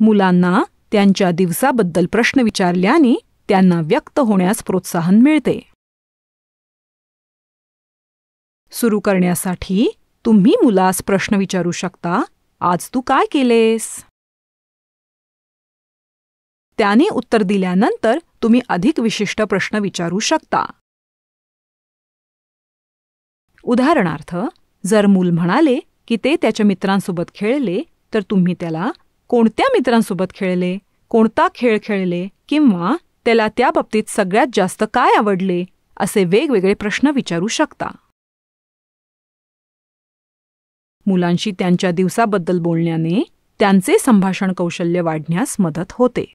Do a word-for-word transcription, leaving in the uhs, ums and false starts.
मुलांना त्यांच्या दिवसाबद्दल प्रश्न विचारल्याने त्यांना व्यक्त होण्यास प्रोत्साहन मिळते। सुरू करण्यासाठी तुम्ही मुलास प्रश्न विचारू शकता, आज तू काय केलेस? त्याने उत्तर दिल्यानंतर तुम्ही अधिक विशिष्ट प्रश्न विचारू शकता। उदाहरणार्थ, जर मूल म्हणाले की ते त्याच्या मित्रांसोबत खेळले, तर तुम्ही त्याला कोणत्या मित्रांसोबत खेळले, कोणता खेळ खेळले किंवा त्याला त्या बाबतीत सगळ्यात जास्त काय आवडले असे वेगवेगळे प्रश्न विचारू शकता। मुलांशी त्यांच्या दिवसाबद्दल बोलण्याने त्यांचे संभाषण कौशल्य वाढण्यास मदत होते।